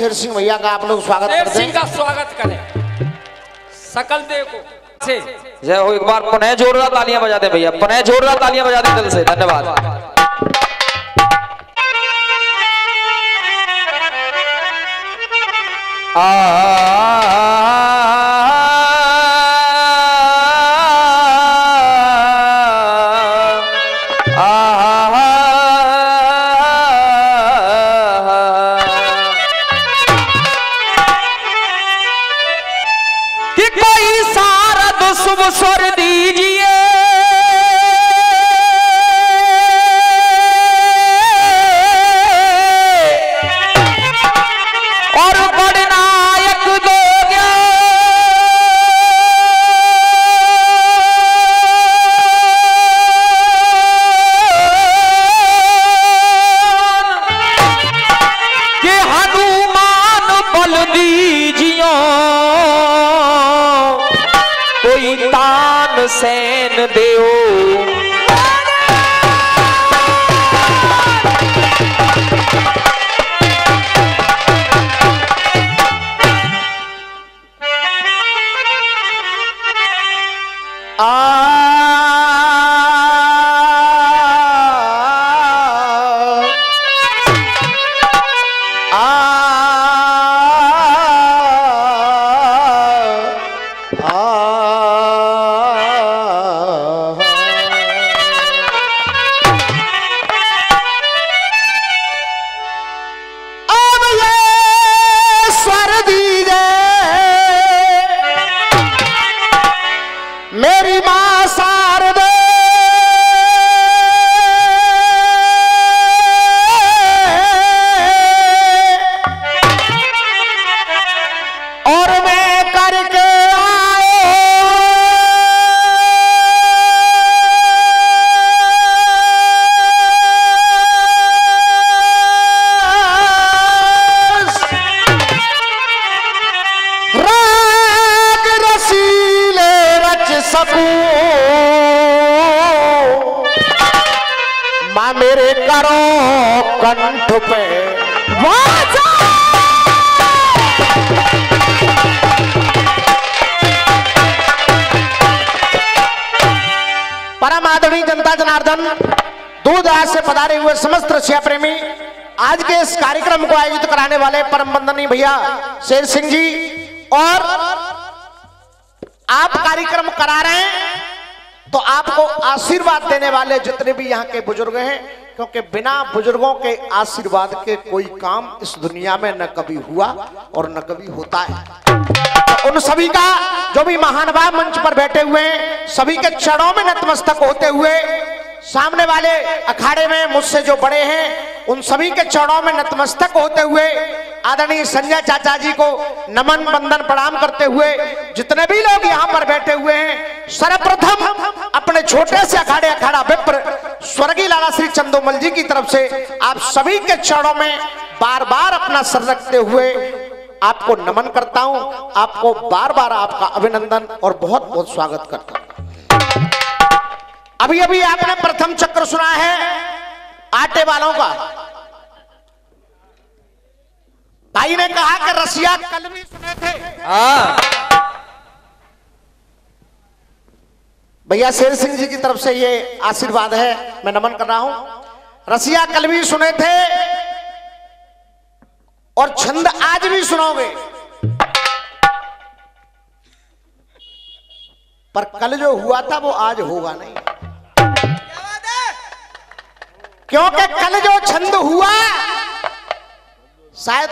शेर सिंह भैया का आप लोग स्वागत करते हैं। शेर सिंह का स्वागत करें सकल देखो। जय हो। एक बार पुनः जोरदार तालियां बजा दें भैया, पुनः जोरदार तालियां बजा दें दिल से। धन्यवाद। मारो कंठ पे वाजा। परम आदरणीय जनता जनार्दन, दूर दराज से पधारे हुए समस्त रसिया प्रेमी, आज के इस कार्यक्रम को आयोजित कराने वाले परम वंदनीय भैया शेर सिंह जी, और आप कार्यक्रम करा रहे हैं तो आपको आशीर्वाद देने वाले जितने भी यहाँ के बुजुर्ग हैं, क्योंकि बिना बुजुर्गों के आशीर्वाद के कोई काम इस दुनिया में न कभी हुआ और न कभी होता है। उन सभी का, जो भी महानुभाव मंच पर बैठे हुए हैं, सभी के चरणों में नतमस्तक होते हुए, सामने वाले अखाड़े में मुझसे जो बड़े हैं उन सभी के चरणों में नतमस्तक होते हुए आदरणीय संजय चाचा जी को नमन बंदन प्रणाम करते हुए जितने भी लोग यहाँ पर बैठे हुए हैं, सर्वप्रथम अपने छोटे से अखाड़े अखाड़ा विप्र स्वर्गीय लाला श्री चंदोमल जी की तरफ से आप सभी के चरणों में बार बार अपना सर रखते हुए आपको नमन करता हूं, आपको बार बार आपका अभिनंदन और बहुत बहुत स्वागत करता हूं। अभी अभी आपने प्रथम चक्र सुना है आटे वालों का। भाई ने कहा कि रसिया कल भी सुने थे। भैया शेर सिंह जी की तरफ से ये आशीर्वाद है, मैं नमन कर रहा हूं। रसिया कल भी सुने थे और छंद आज भी सुनोगे, पर कल जो हुआ था वो आज होगा नहीं, क्योंकि कल जो छंद हुआ शायद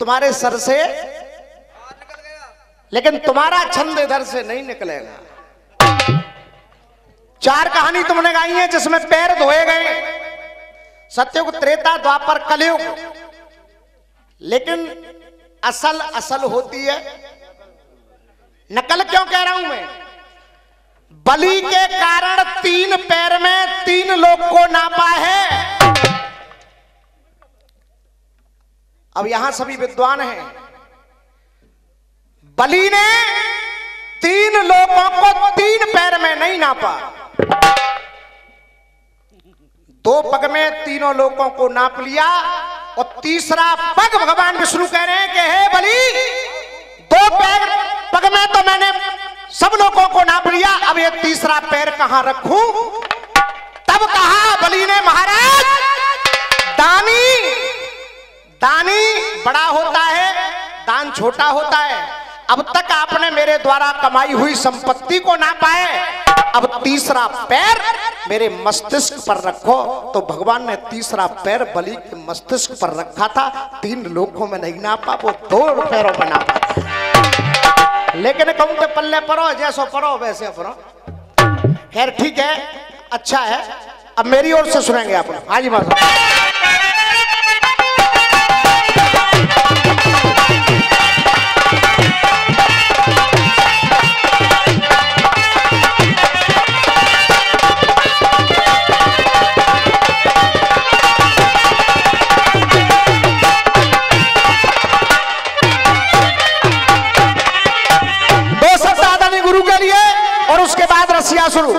तुम्हारे सर से, लेकिन तुम्हारा छंद इधर से नहीं निकलेगा। चार कहानी तुमने गाई है जिसमें पैर धोए गए, सत्युग, त्रेता, द्वापर, कलयुग, लेकिन असल असल होती है नकल। क्यों कह रहा हूं मैं? बली के कारण तीन पैर में तीन लोग को नापा है। अब यहां सभी विद्वान हैं, बली ने तीन लोगों को तीन पैर में नहीं नापा, दो पग में तीनों लोगों को नाप लिया, और तीसरा पग भगवान विष्णु कह रहे हैं कि हे बली, दो पैर पग में तो मैंने सब लोगों को नाप लिया, अब ये तीसरा पैर कहां रखूं? तब कहा बली ने, महाराज दानी, दानी बड़ा होता है, दान छोटा होता है। अब तक आपने मेरे द्वारा कमाई हुई संपत्ति को नापा है, अब तीसरा पैर मेरे मस्तिष्क पर रखो। तो भगवान ने तीसरा पैर बलि के मस्तिष्क पर रखा था, तीन लोगों में नहीं नापा, वो दो पैरों में नापा। लेकिन कहूं तो पल्ले परो जैसो परो वैसे परो। खैर ठीक है, अच्छा है। अब मेरी ओर से सुनेंगे आप लोग। हाँ जी महाराज, शुरू। अब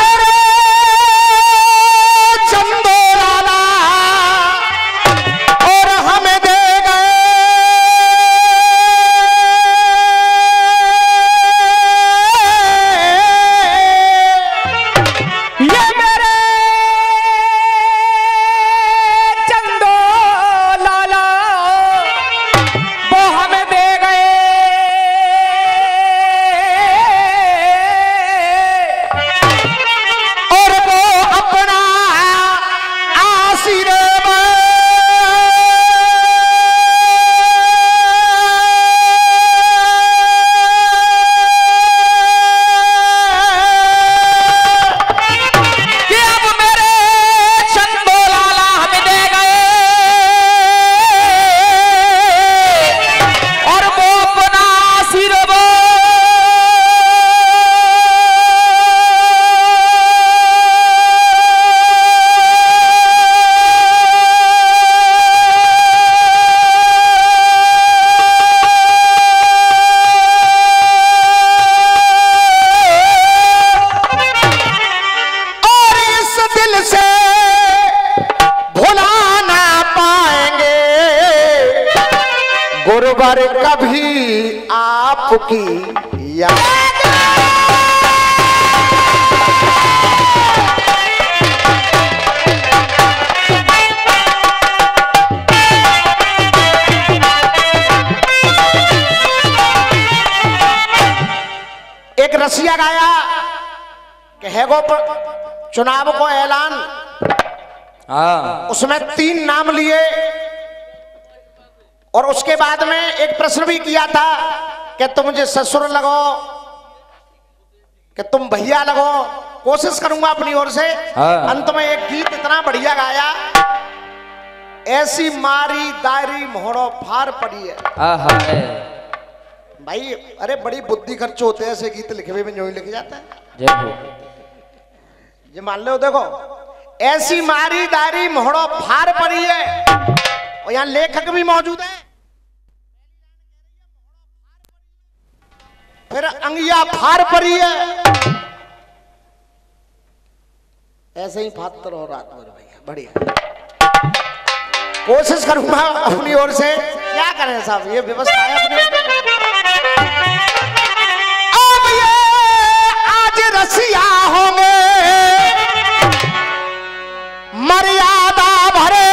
मेरे गुरुवर कभी आपकी याद एक रसिया गाया कि हैगो पर चुनाव को ऐलान, उसमें 3 नाम लिए और उसके बाद में एक प्रश्न भी किया था कि तुम मुझे ससुर लगो कि तुम भैया लगो। कोशिश करूंगा अपनी ओर से। अंत में एक गीत इतना बढ़िया गाया, ऐसी मारी दारी मोहड़ो फार पड़ी है भाई। अरे बड़ी बुद्धि खर्च होते हैं ऐसे गीत लिखे हुए में, जो ही लिखे जाते हैं ये मान लो। देखो ऐसी मारी दारी मोहड़ो फार पड़ी है, और यहाँ लेखक भी मौजूद है। फिर अंगिया फार परी है, ऐसे ही फातर और रात भर भैया। बढ़िया, कोशिश करूंगा अपनी ओर से। क्या करें साहब, ये व्यवस्था है अपनी। अब ये आज रसिया होंगे मर्यादा भरे,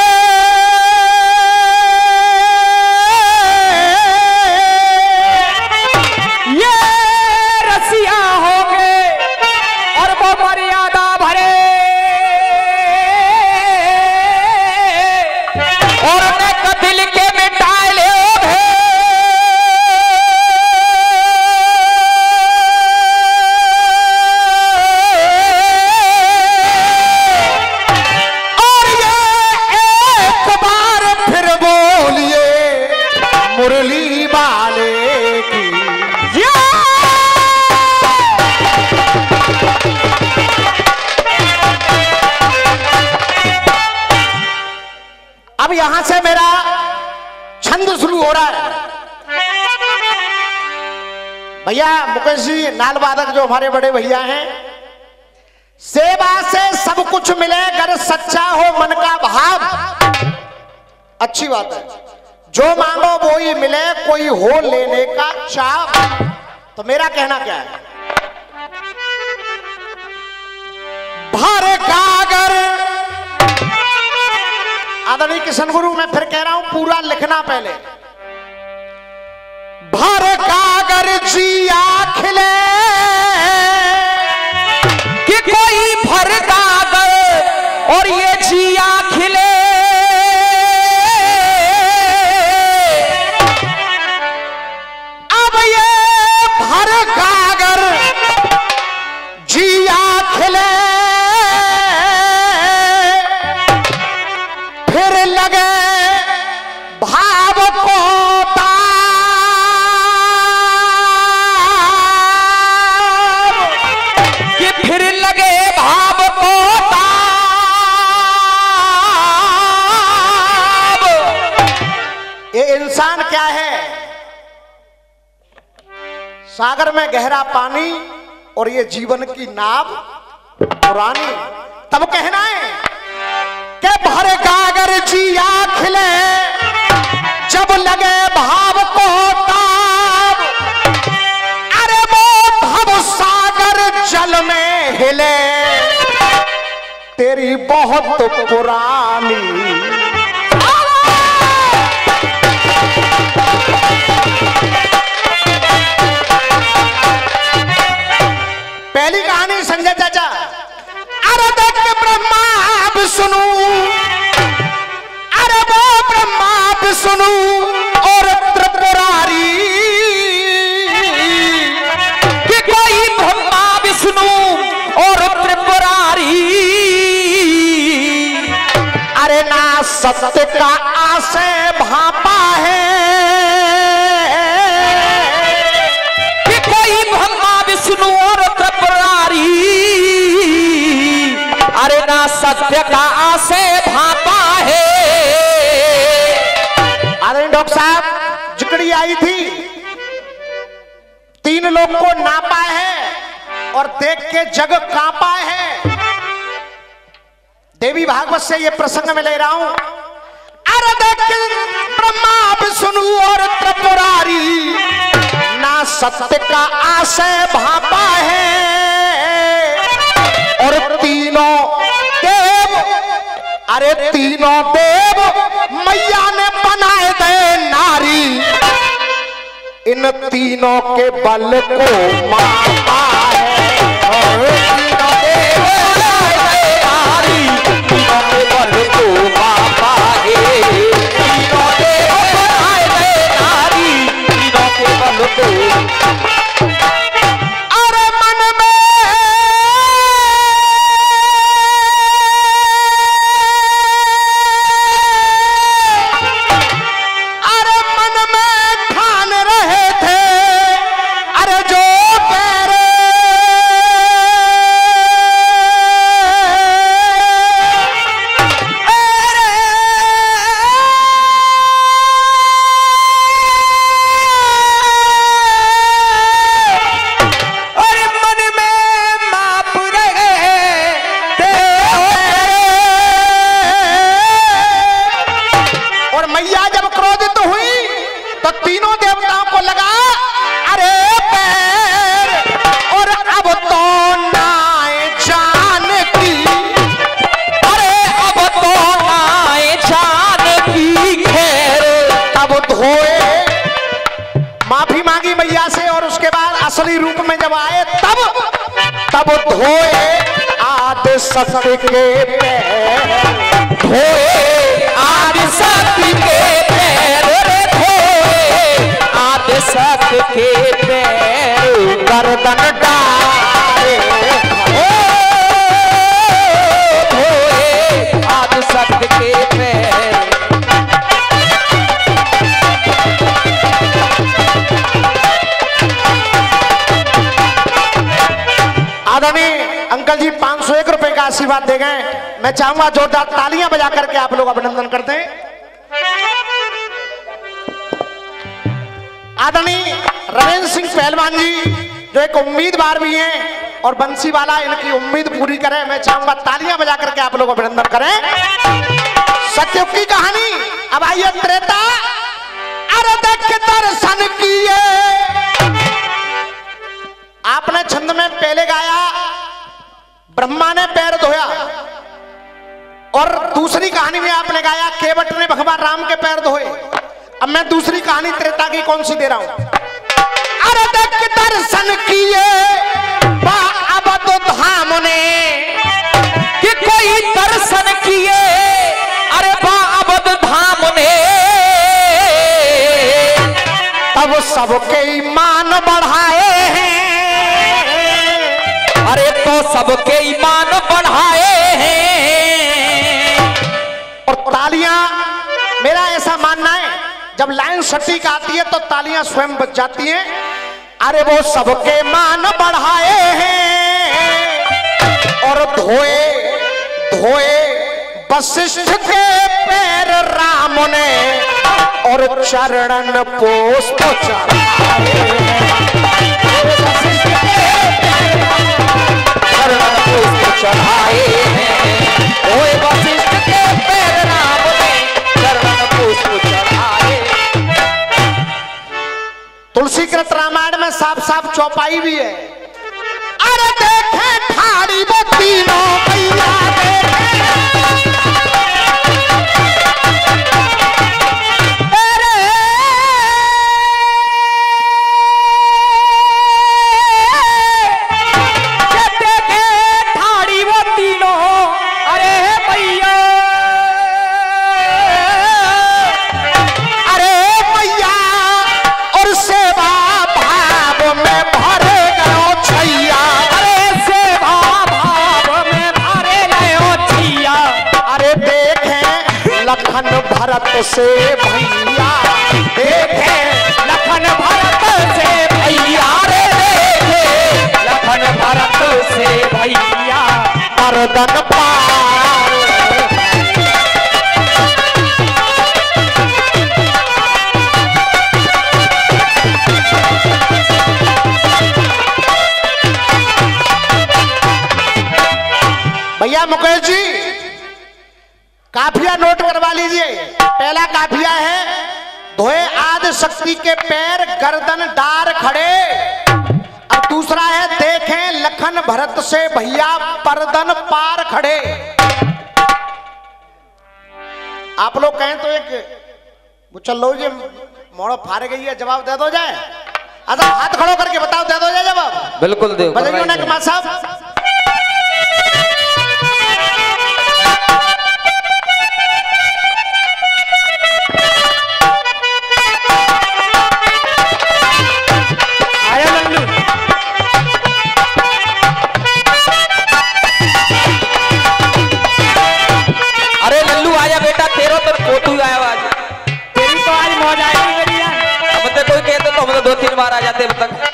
यहां से मेरा छंद शुरू हो रहा है। भैया मुकेश जी नाल वादक जो हमारे बड़े भैया हैं, सेवा से सब कुछ मिले अगर सच्चा हो मन का भाव। अच्छी बात है, जो मांगो वो ही मिले कोई हो लेने का चाव। तो मेरा कहना क्या है, भर का अगर आदरणीय किशन गुरु मैं फिर कह रहा हूं पूरा लिखना पहले। भर कागर जिया खिले कि कोई भर कागर और ये जिया खिले, अब ये भर कागर जिया खिले सागर में गहरा पानी और ये जीवन की नाव पुरानी। तब कहना है कि भर कागर जिया खिले जब लगे भाव को ताव, अरे वो भव सागर जल में हिले तेरी बहुत पुरानी। पहली कहानी संजय चाचा। अरे देख ब्रह्मा अब सुनू, अरे वो ब्रह्मा अब सुनू और त्रिपुरारी कि कोई ब्रह्मा अब सुनू और त्रिपुरारी, अरे ना सत्य का आशय भापा है कि कोई ब्रह्मा अब सुनू और अरे ना सत्य का आसे भापा है। अरे डॉक्टर साहब जुकड़ी आई थी, 3 लोग को नापा है और देख के जग कांपा है। देवी भागवत से ये प्रसंग में ले रहा हूं। अरे देख ब्रह्मा अब सुनू और सत्य का आशय भापा है और तीनों देव, अरे तीनों देव मैया ने बनाए गए नारी, इन तीनों के बल को मापा है। सत्य के पैर धोए आदि सत्य के पैर धोए आदि सत्य के पैर गर्दन डाले धोए आदि सत्य के पैर। आदमी अंकल जी 501 रुपए का आशीर्वाद दे गए, मैं चाहूंगा जोरदार तालियां बजा करके आप लोग अभिनंदन करते हैं। आदरणीय रविंद्र सिंह पहलवान जी जो एक उम्मीदवार भी हैं और बंसी वाला इनकी उम्मीद पूरी करे, मैं चाहूंगा तालियां बजा करके आप लोग अभिनंदन करें। सत्युग की कहानी, अब आइए त्रेता। अरे देख दर्शन किए, आपने छंद में पहले गाया ब्रह्मा ने पैर धोया और दूसरी कहानी में आपने गाया केवट ने भगवान राम के पैर धोए। अब मैं दूसरी कहानी त्रेता की कौन सी दे रहा हूं। अरे देख दर्शन किए अब तो धाम ने कि कोई दर्शन किए, अरे अब तो धाम ने तब सबके ईमान बढ़ाए हैं, अरे तो सबके ईमान बढ़ाए हैं। और तालियां, मेरा ऐसा मानना है जब लाइन सटीक आती है तो तालियां स्वयं बच जाती हैं। अरे वो सबके मान बढ़ाए हैं और धोए धोए वशिष्ठ के पैर राम ने और चरण पोष चढ़ाए हैं, ओए वशिष्ठ के पैर राम ने चरण पुष्प चढ़ाए। तुलसी कृत रामायण में साफ साफ चौपाई भी है। अरे देखे ठाड़ी वो तीनों भैया भरत से भैया, देखे लखन भरत से भैया, रे देखे लखन भरत से भैया करदन पार। भैया मुकेश जी काफिया नोट करवा लीजिए। पहला काफिया है धोए आदि शक्ति के पैर गर्दन डार खड़े। और दूसरा है देखें लखन भरत से भैया परदन पार खड़े। आप लोग कहें तो एक वो चल लो जी मोड़ो फार गई है जवाब दे दो जाए। अच्छा हाथ खड़ो करके बताओ दे दो जाए जवाब। बिल्कुल दे कुमार साहब। दो तीन बार आ जाते हैं तक।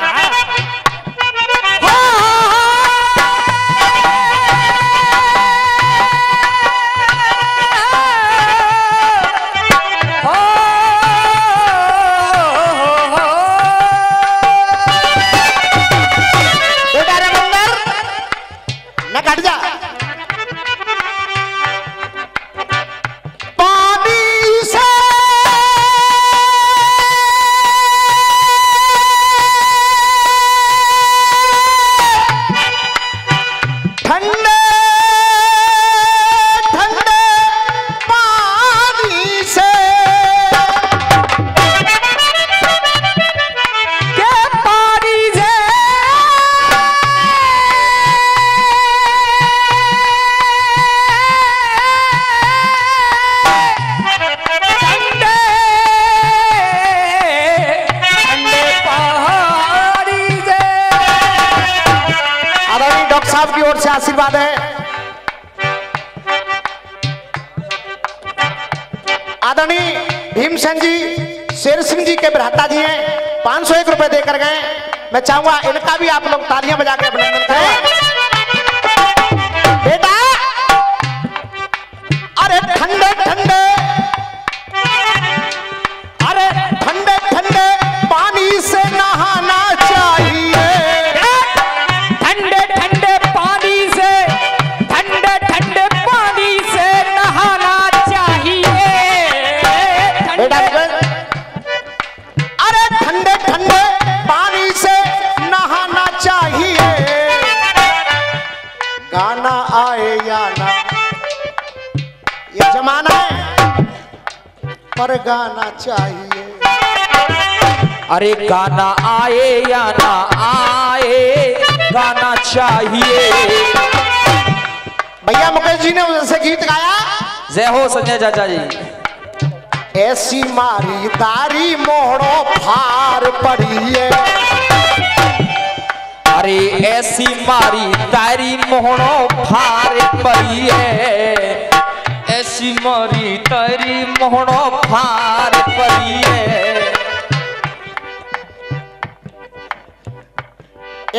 शेर सिंह जी के भ्राता जी हैं 501 रुपए देकर गए। मैं चाहूंगा इनका भी आप लोग तालियां बजा के अभिनंदन करें। बेटा अरे ठंडे ठंडे अरे ठंडे ठंडे पानी से नहाना चाहिए। ठंडे ठंडे पानी से ठंडे ठंडे पानी से नहाना चाहिए। बेटा जमाना है पर गाना चाहिए। अरे गाना आए या ना आए गाना चाहिए। भैया मुकेश जी ने उनसे गीत गाया। जय हो संजय चाचा जी। ऐसी मारी तारी मोहड़ो फार पड़ी है। अरे ऐसी मारी तारी मोहड़ो फार पड़ी है। ऐसी मारी तारी मोहड़ो फार पड़ी है।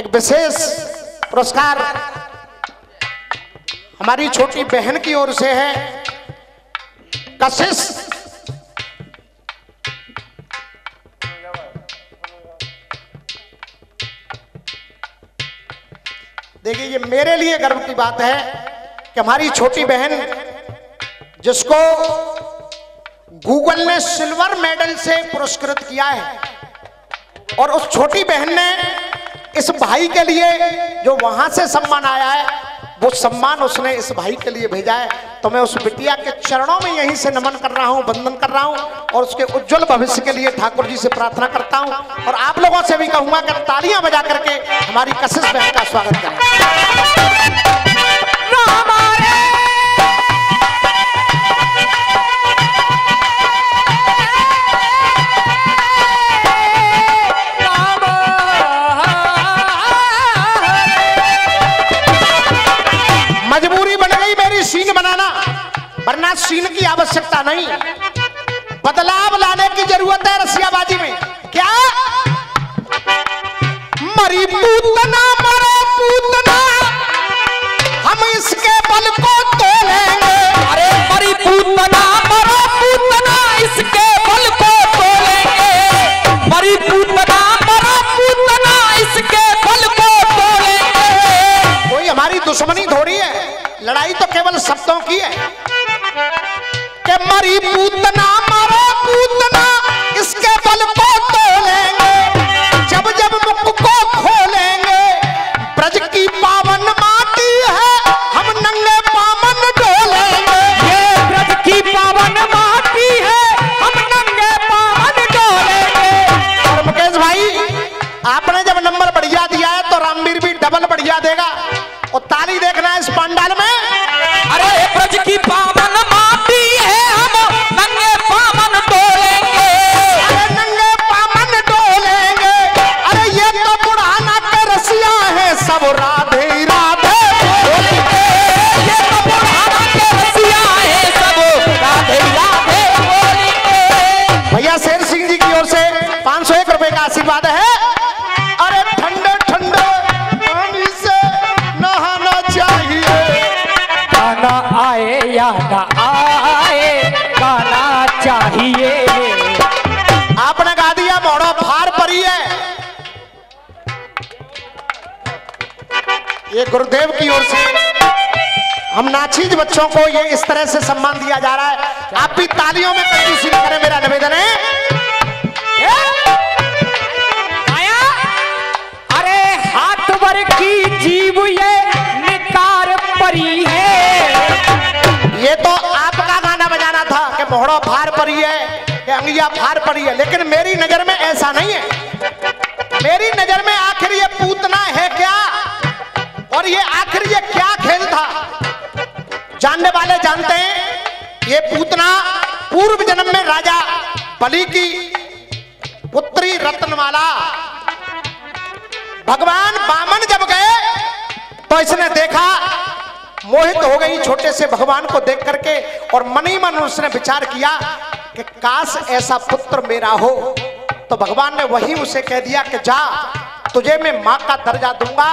एक विशेष पुरस्कार हमारी छोटी बहन की ओर से है कशिश। देखिए ये मेरे लिए गर्व की बात है कि हमारी छोटी बहन जिसको गूगल ने सिल्वर मेडल से पुरस्कृत किया है और उस छोटी बहन ने इस भाई के लिए जो वहां से सम्मान आया है वो सम्मान उसने इस भाई के लिए भेजा है। तो मैं उस बिटिया के चरणों में यहीं से नमन कर रहा हूं, वंदन कर रहा हूं और उसके उज्जवल भविष्य के लिए ठाकुर जी से प्रार्थना करता हूं। और आप लोगों से भी कहूंगा कि तालियां बजा करके हमारी कशिश बहन का स्वागत करें। वरना सीन की आवश्यकता नहीं। बदलाव लाने की जरूरत है रसियाबाजी में। क्या मरी पूतना मरो पूतना हम इसके बल को तोलेंगे। अरे मरी पूतना मरो पूतना इसके बल को तोलेंगे। मरी पूतना मरो पूतना इसके बल को तोलेंगे। कोई हमारी दुश्मनी थोड़ी है, लड़ाई तो केवल शब्दों की है। के मरी पूतना मरो पूतना इसके बल पर आशीर्वाद है। अरे ठंडे ठंडे पानी से नहाना चाहिए, गाना आए या ना आए गाना चाहिए। आपने गा दिया मोड़ा फार परी है। ये गुरुदेव की ओर से हम नाचीज बच्चों को ये इस तरह से सम्मान दिया जा रहा है। आप भी तालियों में कंजूसी न करें, मेरा निवेदन है। आया अरे हाथ भर की जीव ये निकार परी है। ये तो आपका गाना बजाना था कि मोहड़ो भार परी है कि अंगिया भार परी है, लेकिन मेरी नजर में ऐसा नहीं है। मेरी नजर में आखिर ये पूतना है क्या और ये आखिर ये क्या खेल था? जानने वाले जानते हैं ये पूतना पूर्व जन्म में राजा बली की पुत्री रत्नमाला, भगवान वामन जब गए तो इसने देखा, मोहित हो गई छोटे से भगवान को देख करके, और मन ही मन उसने विचार किया कि काश ऐसा पुत्र मेरा हो। तो भगवान ने वही उसे कह दिया कि जा, तुझे मैं मां का दर्जा दूंगा।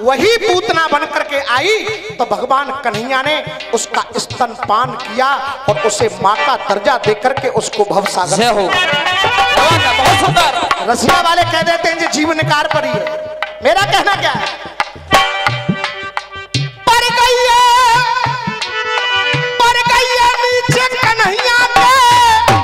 वही पूतना बन करके आई तो भगवान कन्हैया ने उसका स्तनपान किया और उसे मां का दर्जा दे करके उसको भवसागर हो। बहुत सुंदर। रसिया वाले कह देते हैं जीव निकार परी है, मेरा कहना क्या है? पर गईया नीचे कन्हैया के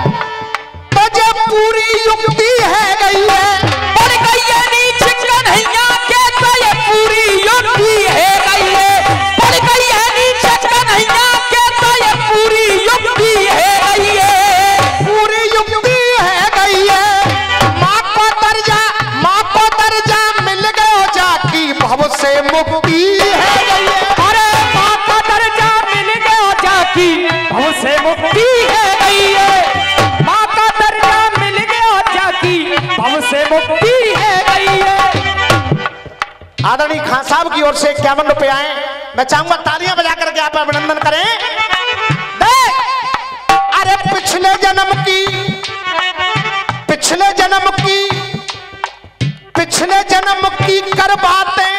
तो जब पूरी युक्ति है गई है। पर गईया नीचे कन्हैया के तो ये पूरी युक्ति है गई है। पर गई है नीचे कन्हैया के तो ये पूरी युक्ति है गई है। पूरी युक्ति है गई है। माँ को दर्जा मिल गयो जाकी भव से मुक्ति है गई है। अरे माँ को दर्जा मिल गयो जाकी भव से मुक्ति है गई है। माँ का दर्जा मिल गयो जाकी भव से मुक्ति है गई है। आदरणीय खान साहब की ओर से 51 रुपए आए। मैं चाहूंगा तालियां बजा करके आप अभिनंदन करें। अरे पिछले जन्म की कर बातें,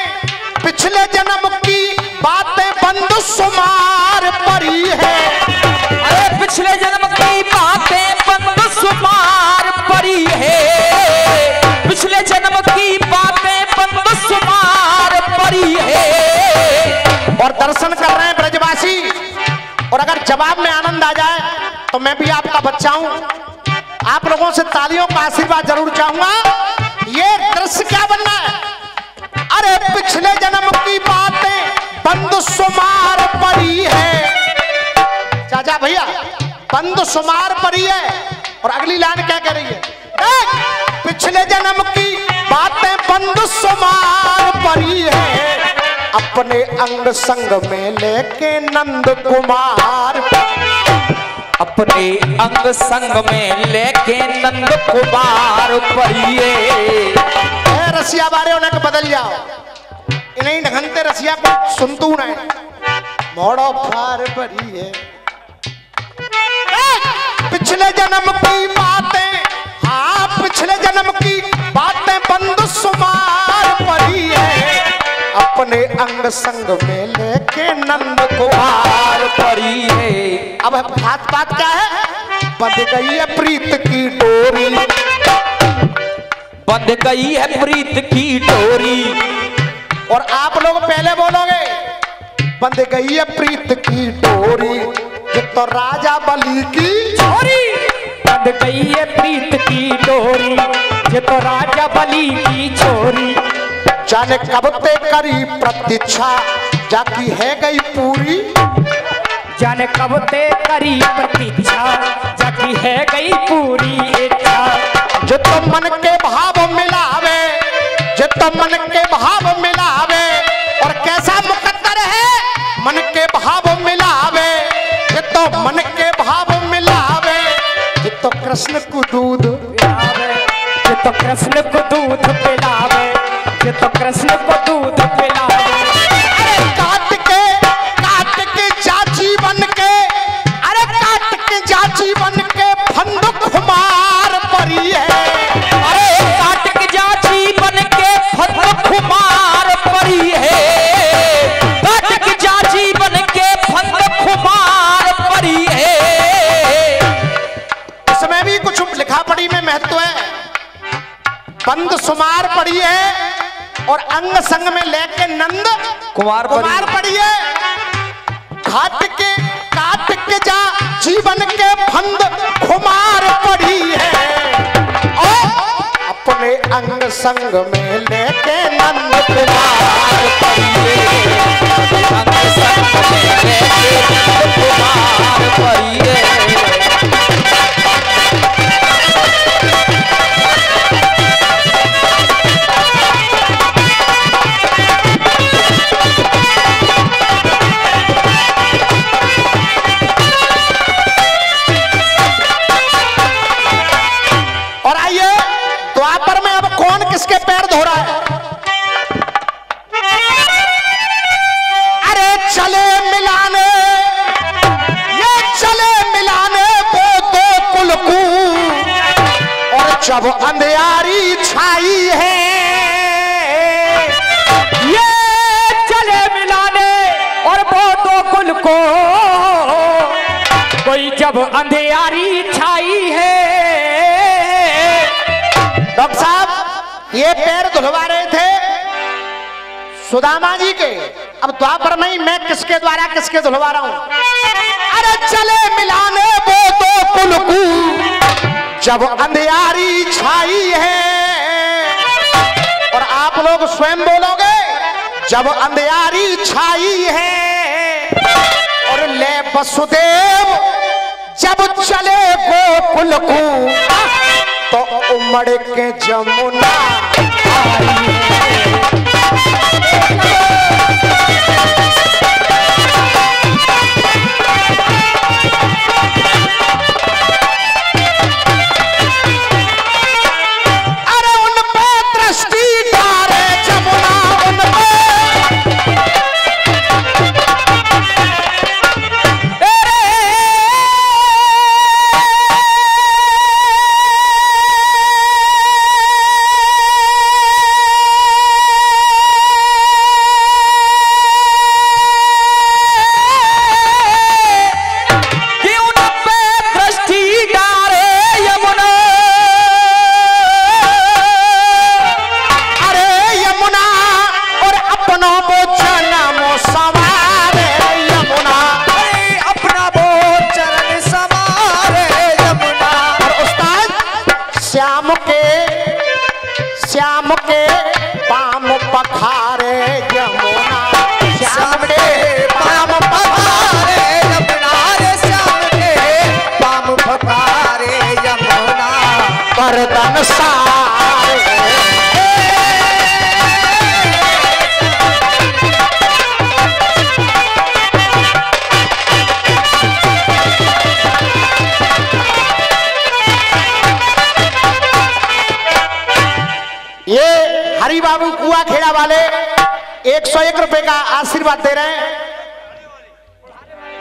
पिछले जन्म की बातें बंदुशुमार परी है। अरे पिछले जन्म की बातें बंदुशुमार परी है। पिछले जन्म की बातें बंदुशुमार परी है। और दर्शन कर रहे हैं ब्रजवासी, और अगर जवाब में आनंद आ जाए तो मैं भी आपका बच्चा हूं। आप लोगों से तालियों का आशीर्वाद जरूर चाहूंगा। ये दृश्य क्या बनना है? अरे पिछले जन्म की बातें बंदुशुमार परी है। चाचा भैया बंदुशुमार परी है। और अगली लाइन क्या कह रही है? पिछले जन्म की बातें बंदुशुमार परी है। अपने अंग संग में लेके नंद कुमार, अपने अंग संग में लेके नंद कुमार परी है। रसिया बारे उन्हें बदल जाओ, इन्हें ढंगते रसिया को सुनतू नहीं। मोड़ो फार परी है। पिछले जन्म की बातें, हाँ पिछले जन्म की बातें बंदुशुमार परी है। अपने अंग संग में लेके नंद कुमार परी है। अब बात बात क्या है? बंध गई है प्रीत की डोरी, बंध गई है प्रीत की डोरी। और आप लोग पहले बोलोगे बंध गई है प्रीत की डोरी, ये तो राजा बली की छोरी। बंध गई है प्रीत की डोरी, ये तो राजा बली की छोरी। जाने कब ते करी प्रतीक्षा जाकी है गई पूरी, जाने कब ते करी प्रतीक्षा जाकी है गई पूरी इच्छा। जो तो मन के भाव मिलावे, जो तो मन के भाव मिलावे। और कैसा मुकद्दर है? मन के भाव मिलावे, ये तो मन के भाव मिलावे। ये तो कृष्ण को दूध पिलावे, ये तो कृष्ण को दूध पिलावे, ये तो कृष्ण को दूध पिलावे। अरे काट के जाची बन के, अरे काट के जाची बन के फंदुक मार परी है। अरे काट भी कुछ लिखा पढ़ी में महत्व है, बंद सुमार पढ़ी है और अंग संग में लेके नंद कुमार पड़ी है। घाट के काट के जा जीवन के फंद खुमार पड़ी है, और अपने अंग संग में लेके नंद कुमार पड़ी है, अंग संग में लेके नंद कुमार पड़ी है। किसके पैर धो रहा है? अरे चले मिलाने वो दो कुल को, और जब अंधेरी छाई है ये चले मिलाने और वो दो कुल को, कोई जब अंधेरी छाई है। डॉक्टर साहब ये पैर धुलवा रहे थे सुदामा जी के, अब द्वापर नहीं मैं किसके धुलवा रहा हूं। अरे चले मिलाने वो तो पुलकू, जब अंधेरी छाई है, और आप लोग स्वयं बोलोगे जब अंधेरी छाई है, और ले वसुदेव जब चले वो पुलकू, तो उमड़ के जमुना आई है। अरे उन पे दृष्टि डाले जमुना उन पे,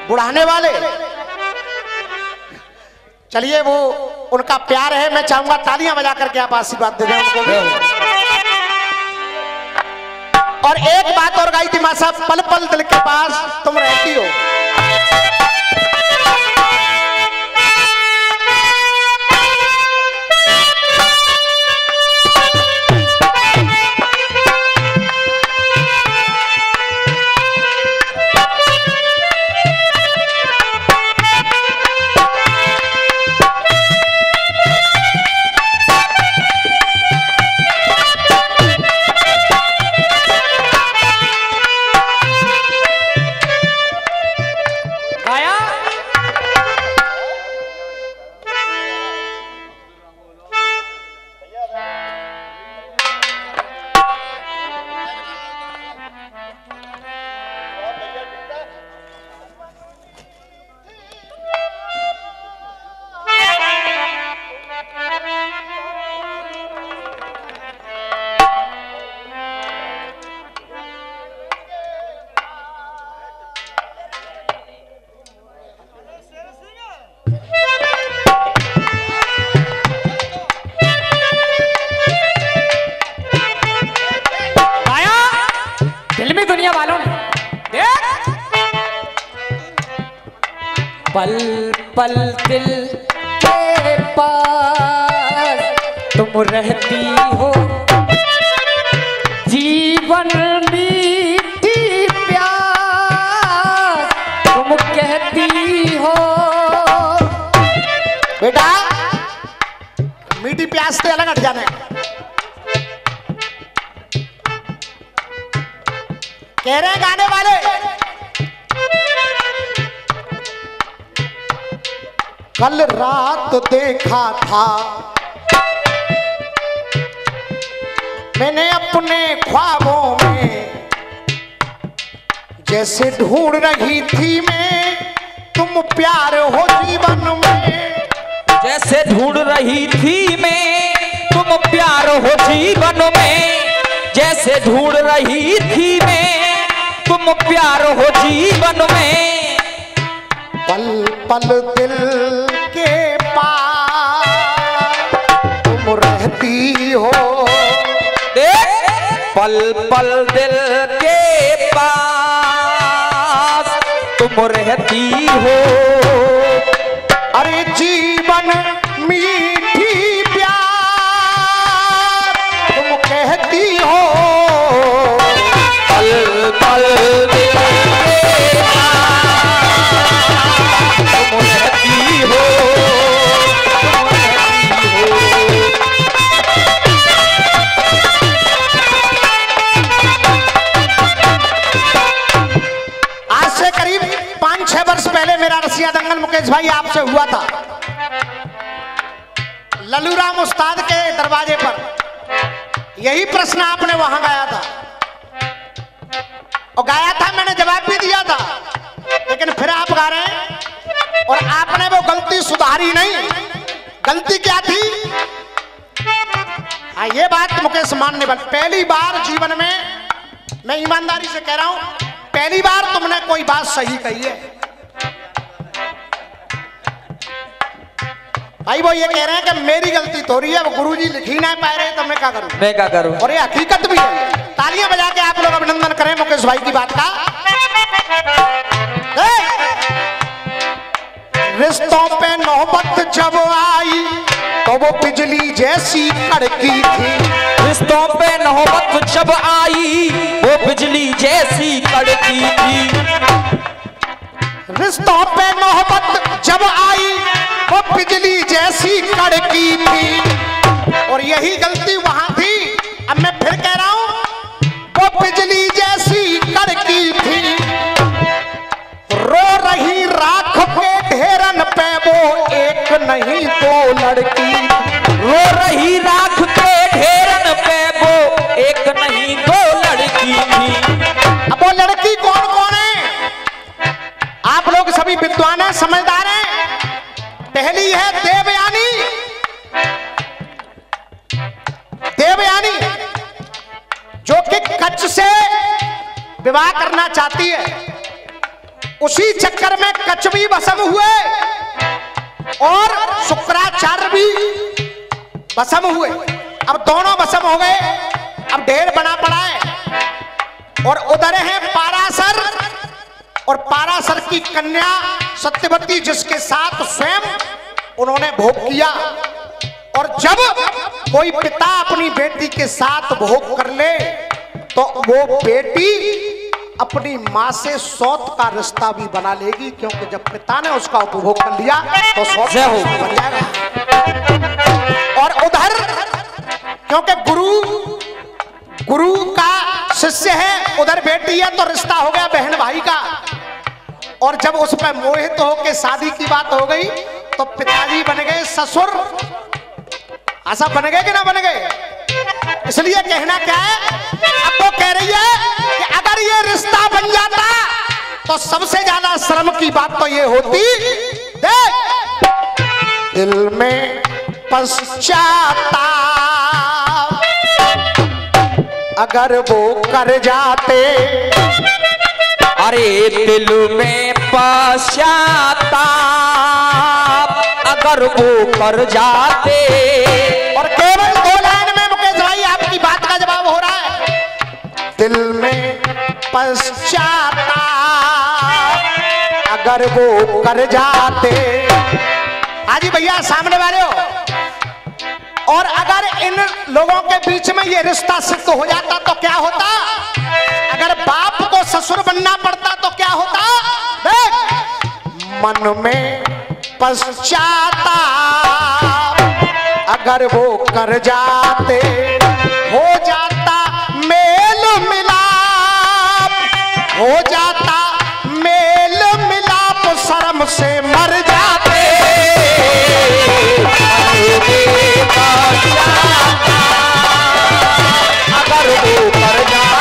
बुढ़ाने वाले। चलिए वो उनका प्यार है, मैं चाहूंगा तालियां बजा करके आप आशीर्वाद दे दें उनको भी। और एक बात और गाई थी मां साहब, पल पल दिल के पास तुम रहती हो। पल पल दिल के पास जब रहती हो जीवन मीठी प्यास तुम कहती हो। बेटा मीठी प्यास से अलग हट जाने, कह रहे हैं गाने वाले कल रात देखा था मैंने अपने ख्वाबों में, जैसे ढूंढ रही थी मैं तुम प्यार हो जीवन में, जैसे ढूंढ रही थी मैं तुम प्यार हो जीवन में, जैसे ढूंढ रही थी मैं तुम प्यार हो जीवन में। पल पल दिल के पास तुम रहती हो, पल पल दिल के पास तुम रहती हो। अरे जीवन मीठी प्यार तुम कहती हो, पल पल दिल के पास तुम रहती हो। पहले मेरा रसिया दंगल मुकेश भाई आपसे हुआ था ललूराम उस्ताद के दरवाजे पर, यही प्रश्न आपने वहां गाया था और गाया था, मैंने जवाब भी दिया था, लेकिन फिर आप गा रहे हैं और आपने वो गलती सुधारी नहीं। गलती क्या थी? हाँ, ये बात मुकेश मानने वाली। पहली बार जीवन में मैं ईमानदारी से कह रहा हूं, पहली बार तुमने कोई बात सही कही है भाई। वो ये कह रहे हैं कि मेरी गलती तो रही है, वो गुरुजी लिख ही नहीं पा रहे तो मैं क्या करूं, मैं क्या करूं। और ये हकीकत भी है। तालियां बजा के आप लोग अभिनंदन करें मुकेश भाई की बात का। रिश्तों पे नौबत जब आई तो वो बिजली जैसी कड़की थी, रिश्तों पे नौबत जब आई वो बिजली जैसी कड़की थी, रिश्तों पे नौबत जब आई वो बिजली जैसी कड़की थी। और यही गलती वहां थी, अब मैं फिर कह रहा हूं वो बिजली जैसी कड़की थी। रो रही राख पे ढेरन पे वो एक नहीं दो लड़की, रो रही राख पे ढेरन पे वो एक नहीं दो लड़की थी। अब वो लड़की कौन कौन है? आप लोग सभी विद्वान हैं, समझदार हैं। पहली है देवयानी, देवयानी जो कि कच्छ से विवाह करना चाहती है, उसी चक्कर में कच्छ भी भस्म हुए और शुक्राचार्य भी भस्म हुए। अब दोनों भस्म हो गए, अब ढेर बना पड़ा है। और उधर है पारासर, और पारासर की कन्या सत्यवती जिसके साथ स्वयं उन्होंने भोग किया। और जब कोई पिता अपनी बेटी के साथ भोग कर ले तो वो बेटी अपनी माँ से सौत का रिश्ता भी बना लेगी, क्योंकि जब पिता ने उसका उपभोग कर लिया तो सौत बन जाएगा। और उधर क्योंकि गुरु का शिष्य है, उधर बेटी है तो रिश्ता हो गया बहन भाई का। और जब उस पर मोहित होकर शादी की बात हो गई तो पिताजी बन गए ससुर। ऐसा बन गए कि ना बन गए? इसलिए कहना क्या है, अब वो कह रही है कि अगर ये रिश्ता बन जाता तो सबसे ज्यादा शर्म की बात तो ये होती, देख दिल में पश्चाताप अगर वो कर जाते, अरे दिल में पश्चाताप अगर वो कर जाते। और केवल दो लाइन में मुकेश भाई आपकी बात का जवाब हो रहा है, दिल में पश्चाताप अगर वो कर जाते। हाजी भैया सामने वाले हो, और अगर इन लोगों के बीच में ये रिश्ता सिद्ध हो जाता तो क्या होता? अगर बाप को ससुर बनना पड़ता तो क्या होता? देख, मन में पश्चाताप अगर वो कर जाते हो जाता मेल मिलाप, हो जाता मेल मिलाप, शर्म से मर जाते। अगर वो कर जाते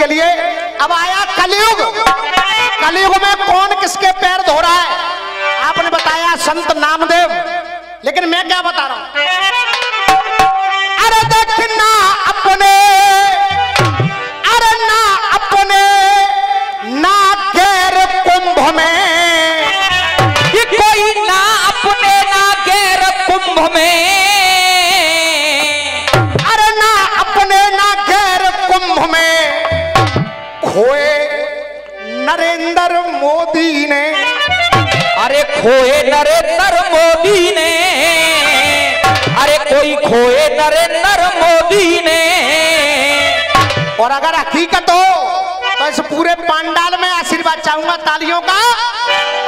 के लिए। अब आया कलयुग। कलयुग में कौन किसके पैर धो रहा है? आपने बताया संत नामदेव, लेकिन मैं क्या बता रहा हूं? अरे देखना अपने, अरे ना अपने ना गैर कुंभ में, कि कोई ना अपने ना गैर कुंभ में, खोए नरेंद्र मोदी ने, अरे खोए नरेंद्र मोदी ने, अरे कोई खोए नरेंद्र मोदी ने। और अगर हकीकत हो तो इस पूरे पंडाल में आशीर्वाद चाहूंगा तालियों का।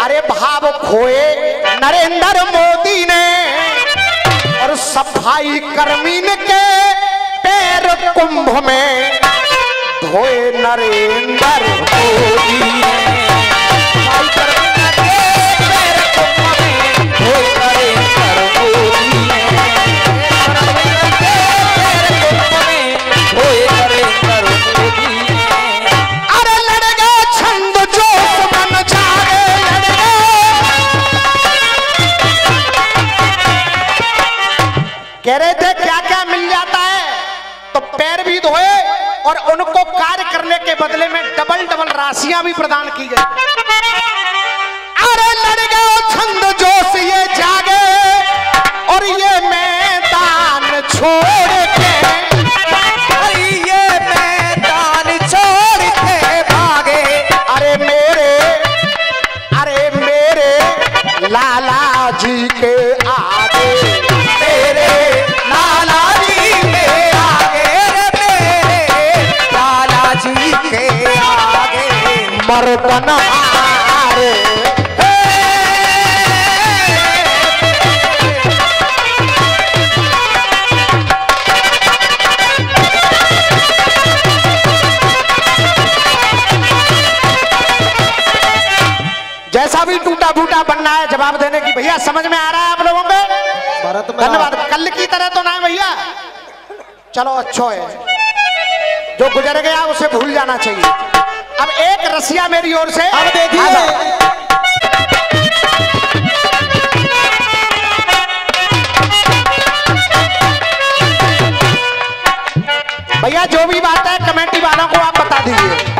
अरे भाव खोए नरेंद्र मोदी ने और सफाई कर्मीन के पैर कुंभ में धोए नरेंद्र मोदी ने, धोए नरेंद्र मोदी ने, धोए नरेंद्र मोदी ने। अरे लड़के छंद जो बन जाए, लड़के कह रहे थे क्या क्या मिल जाता है, तो पैर भी धोए और उनको कार्य करने के बदले में डबल डबल राशियां भी प्रदान की गई। अरे लड़के छंद जोश ये जागे और ये मैदान छोड़ के, अरे ये मैदान छोड़ के भागे, अरे मेरे लाला जी के आगे, मेरे लाला जी के आगे, के आगे मर्दन हारे। जैसा भी टूटा फूटा बनना है जवाब देने की। भैया समझ में आ रहा है आप लोगों को? धन्यवाद। कल की तरह तो ना है भैया, चलो अच्छा है, जो गुजर गया उसे भूल जाना चाहिए। अब एक रसिया मेरी ओर से। अब देखिए भैया, जो भी बात है कमेटी वालों को आप बता दीजिए।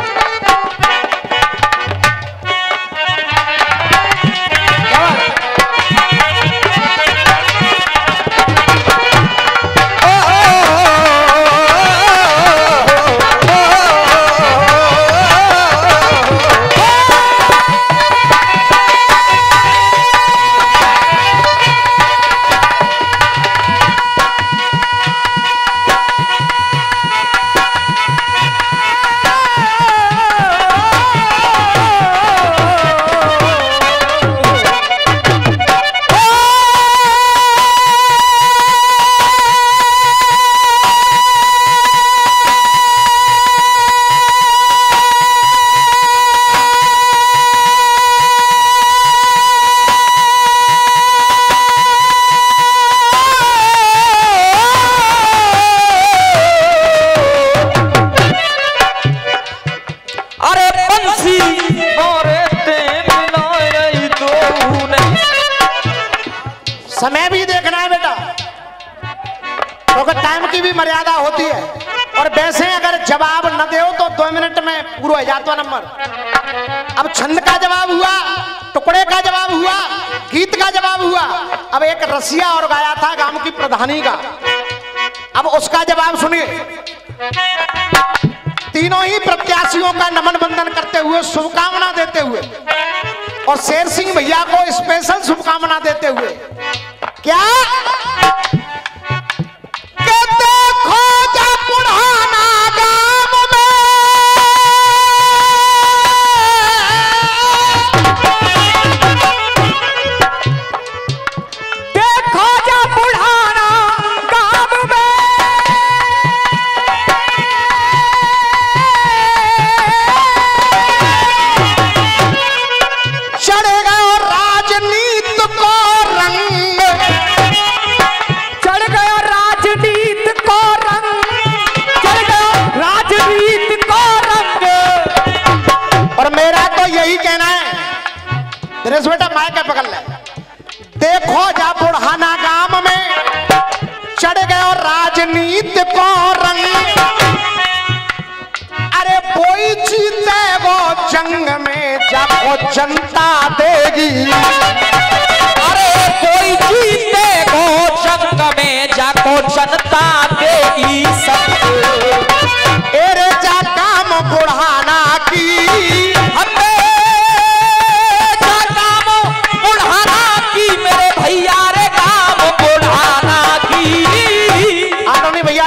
समय भी देखना है बेटा, क्योंकि टाइम की भी मर्यादा होती है। और वैसे अगर जवाब न दो में गुरु है जातवा नंबर। अब छंद का जवाब हुआ, टुकड़े का जवाब हुआ, गीत का जवाब हुआ। अब एक रसिया और गाया था गांव की प्रधानी का, अब उसका जवाब सुनिए। तीनों ही प्रत्याशियों का नमन बंधन करते हुए शुभकामना देते हुए और शेर सिंह भैया को स्पेशल शुभकामना देते हुए क्या बेटा मायके पकड़ ले। देखो जा बुढ़ाना गांव में चढ़ गए राजनीति को रंग। अरे कोई जीते वो जंग में जाको जनता देगी। अरे कोई जीते वो जंग में जाको जनता देगी सब। अरे जा काम बुढ़ाना की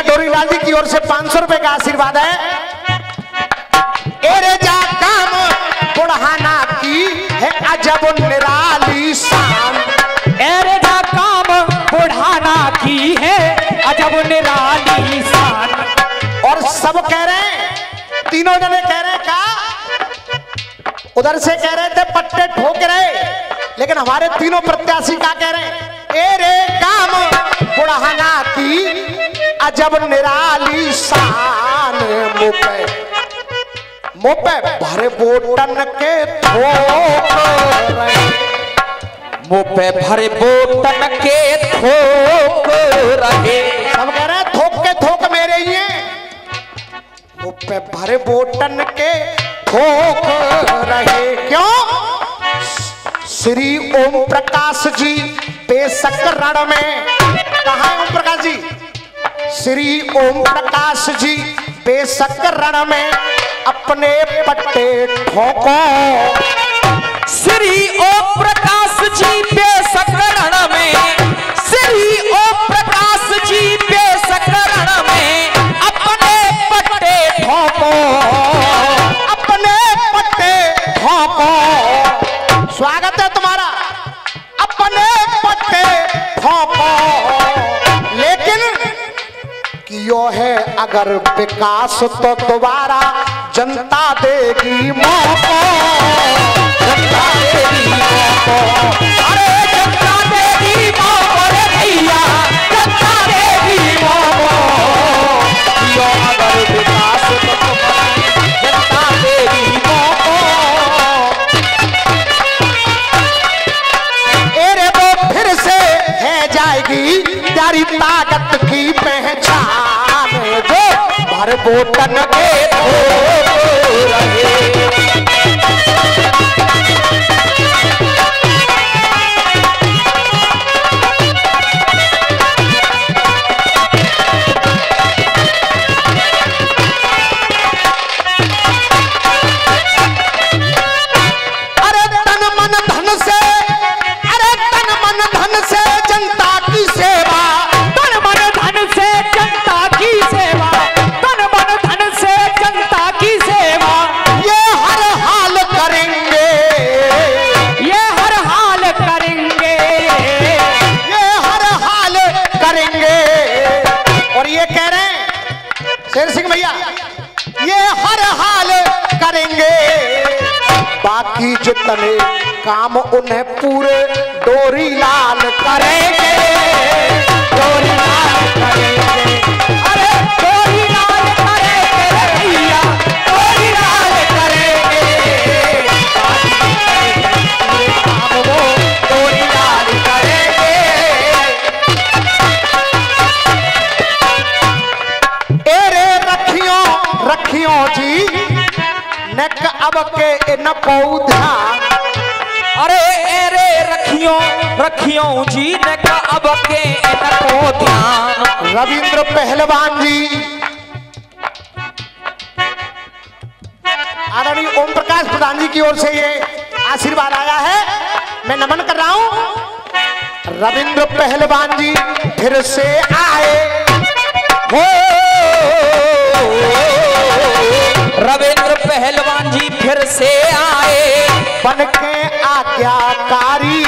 डोरीलाल जी की ओर से 500 रुपए का आशीर्वाद है। एरे जा काम बुढ़ाना की है अजब निराली शान। एरे जा काम बुढ़ाना की है अजब निराली शान। और सब कह रहे हैं, तीनों जने कह रहे हैं का उधर से कह रहे थे पट्टे ठोक रहे, लेकिन हमारे तीनों प्रत्याशी का कह रहे हैं एरे काम बुढ़ाना की अजब निराली शान। मुँह पे भरे बोटन के थोक, मुँह पे भरे बोटन के थोक रहे। सब कह रहे थोक के थोक मेरे ही है। मुँह पे भरे बोटन के थोक रहे क्यों? श्री ओम प्रकाश जी बेशक रण में। कहाँ है ओम प्रकाश जी? श्री ओम प्रकाश जी बेशक रण में अपने पट्टे ठोको। श्री ओम प्रकाश जी बेशक रण में, श्री ओम प्रकाश जी बेशक रण में अपने पट्टे ठोको, अपने पट्टे ठोको। स्वागत है तुम्हारा। अपने पट्टे ठोको, यो है अगर विकास तो दोबारा जनता देगी मौका, जनता देगी मौका। अरे जनता देगी मौका रे भैया, जनता देगी मौका। यो अगर विकास तो दोबारा जनता देगी मौका। एरे वो फिर से है जाएगी तेरी ताकत की पहचान। जो भर बोटन के थोक रहे, अरे तन मन धन से, अरे तन मन धन से जनता की सेवा। तन मन धन से जनता की सेवा, तन मन धन से जनता की सेवा। ये हर हाल करेंगे, ये हर हाल करेंगे, ये हर हाल करेंगे। और ये कह रहे हैं शेर सिंह भैया ये हर हाल करेंगे। बाकी जितने काम उन्हें पूरे डोरीलाल करेंगे, डोरीलाल करेंगे। अरे डोरीलाल करेंगे भैया, डोरीलाल करेंगे। काम वो डोरीलाल करेंगे। एरे रखियो रखियो जी नेक अब के न पौधा, अरे एरे रखियो रखियो जी नेक अब के न पौधा। रविंद्र पहलवान जी, आदरणीय ओम प्रकाश प्रधान जी की ओर से ये आशीर्वाद आया है, मैं नमन कर रहा हूं। रविंद्र पहलवान जी फिर से आए, रविंद्र पहलवान जी फिर से आए बनके आज्ञाकारी,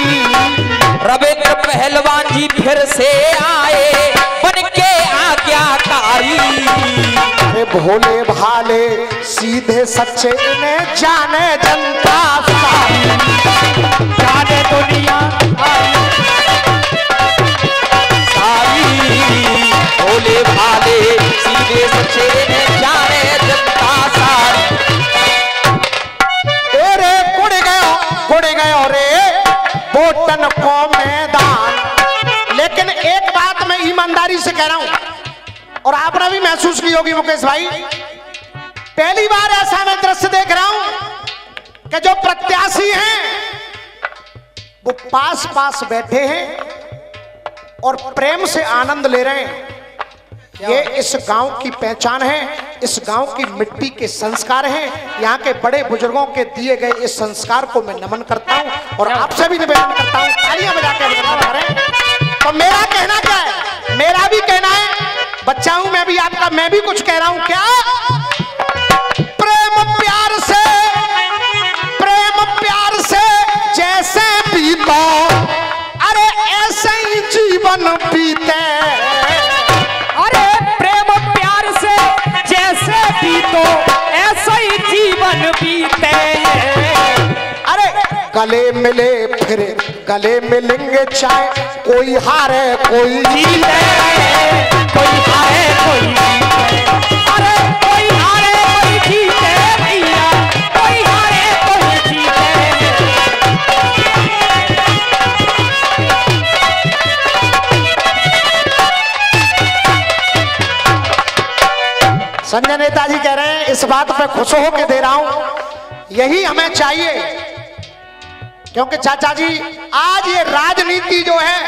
रविंद्र पहलवान जी फिर से आए बनके आज्ञाकारी। भोले भाले सीधे सच्चे इन्हें जाने जनता सारी, जाने दुनिया सारी। भोले भाले सीधे सच्चे इन्हें जाने जनता सारी। रे कुड़े गयो रे बोटन को मैदान। लेकिन एक बात मैं ईमानदारी से कह रहा हूं और आपने भी महसूस की होगी मुकेश भाई, पहली बार ऐसा मैं दृश्य देख रहा हूं कि जो प्रत्याशी हैं वो पास पास बैठे हैं और प्रेम से आनंद ले रहे हैं। ये इस गांव की पहचान है, इस गांव की मिट्टी के संस्कार हैं, यहाँ के बड़े बुजुर्गों के दिए गए इस संस्कार को मैं नमन करता हूं और आपसे भी निवेदन करता हूं। तालियां बजा के बता रहे हैं तो मेरा कहना क्या है, मेरा भी कहना है, बच्चा हूं मैं भी आपका, मैं भी कुछ कह रहा हूं। क्या प्रेम प्यार से जैसे पीता, अरे ऐसे ही जीवन पीते, तो ऐसा ही जीवन बीते। अरे गले मिले फिर गले मिलेंगे, चाहे कोई हारे कोई जीते, कोई हारे कोई जीते, अरे कोई हारे कोई जीते भैया, कोई हारे कोई जीते। संजय नेताजी कह रहे हैं, इस बात पे खुश होकर दे रहा हूं, यही हमें चाहिए। क्योंकि चाचा जी आज ये राजनीति जो है,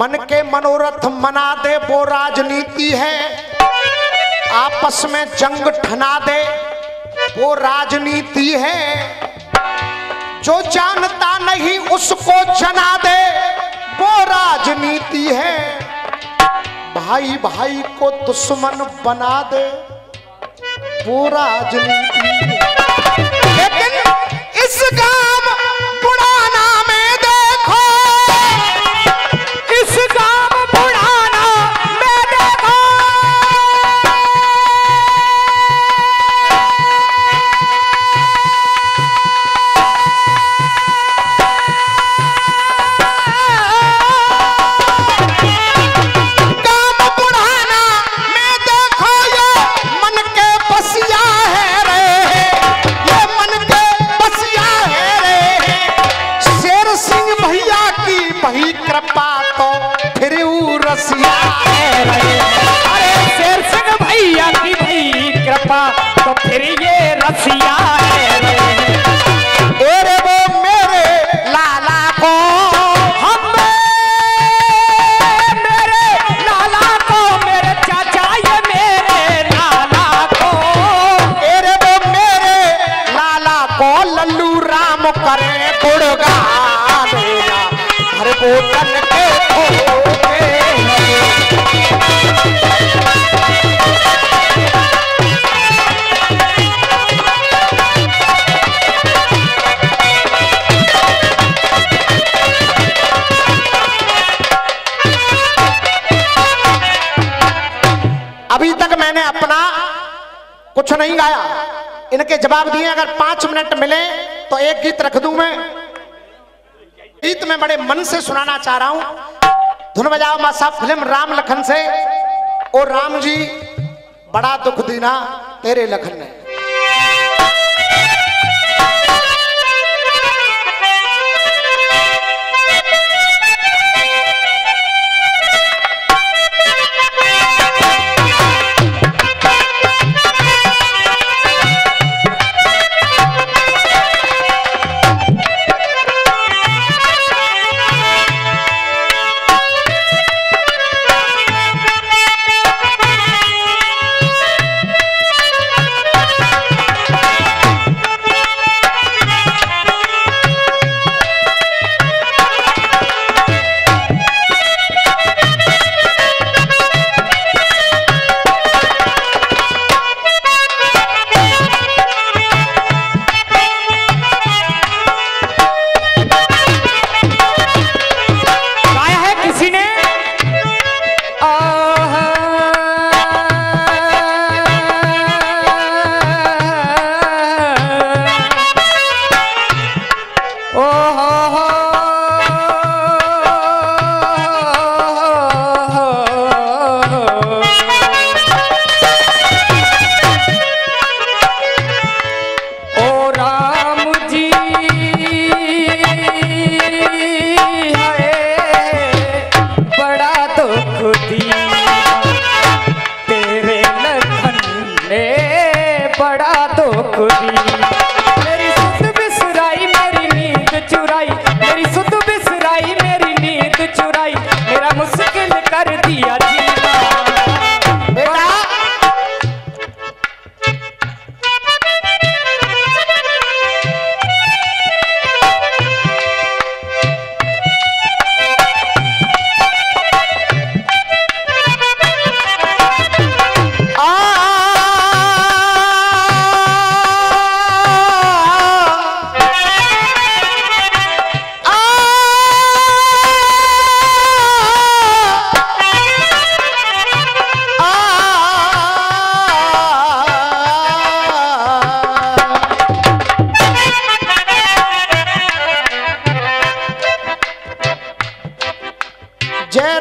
मन के मनोरथ मना दे वो राजनीति है, आपस में जंग ठना दे वो राजनीति है, जो जानता नहीं उसको जना दे वो राजनीति है, भाई भाई को दुश्मन बना दे वो राजनीति है। लेकिन इस काम बुढ़ाना में देखो, इस काम बुढ़ाना में देखो, कृपा तो फिर रसिया है रे। अरे शेर सिंह भैया की भी कृपा तो फिर ये रसिया है रे। अरे वो मेरे लाला को, हम मेरे लाला को, मेरे चाचा ये मेरे लाला को, अरे वो मेरे लाला को लल्लू राम करे गुड़गा पूतन के खोके। अभी तक मैंने अपना कुछ नहीं गाया, इनके जवाब दिए। अगर 5 मिनट मिले तो एक गीत रख दूं मैं, गीत में बड़े मन से सुनाना चाह रहा हूं। धुन बजाओ मां साहब, फिल्म राम लखन से, ओ राम जी बड़ा दुख दीना तेरे लखन ने।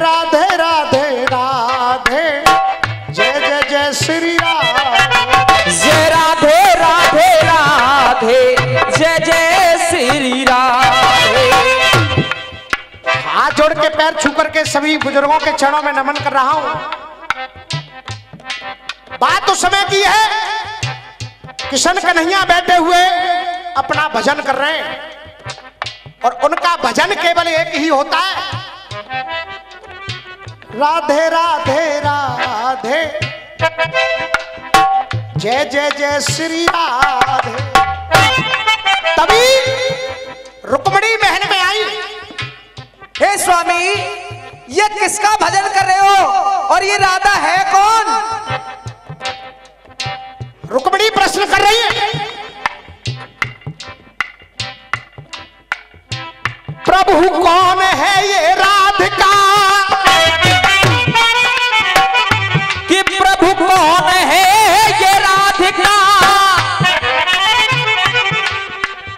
राधे राधे राधे जय जय जय श्री राधे राधे राधे जय जय श्री राधे। हाथ जोड़ के पैर छू करके सभी बुजुर्गों के चरणों में नमन कर रहा हूं। बात उस समय की है किशन कन्हैया बैठे हुए अपना भजन कर रहे हैं और उनका भजन केवल एक ही होता है राधे राधे राधे जय जय जय श्री राधे। तभी रुकमणी महल में आई, हे स्वामी ये किसका भजन कर रहे हो और ये राधा है कौन? रुकमणी प्रश्न कर रही है। प्रभु कौन है ये राधिका कि प्रभु कौन है ये राधिका?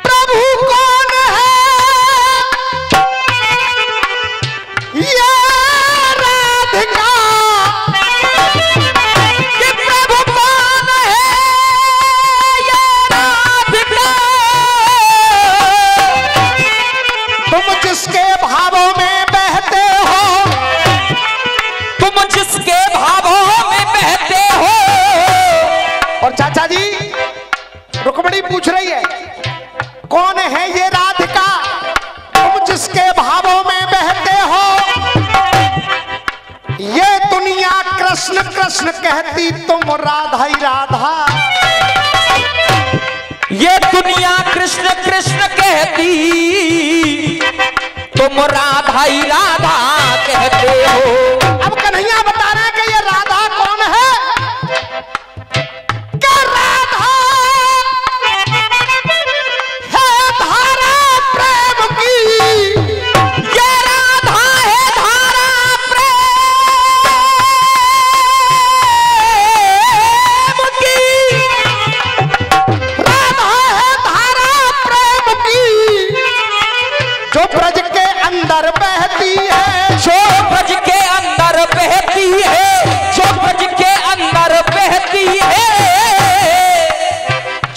प्रभु कौन है ये राधिका? चाचा जी रुकमणी पूछ रही है कौन है ये राधिका तुम जिसके भावों में बहते हो? ये दुनिया कृष्ण कृष्ण कहती तुम राधा ही राधा। ये दुनिया कृष्ण कृष्ण कहती तुम राधा ही राधा कहते हो। अब कन्हैया बता रहे हैं कि ये राधा कौन है?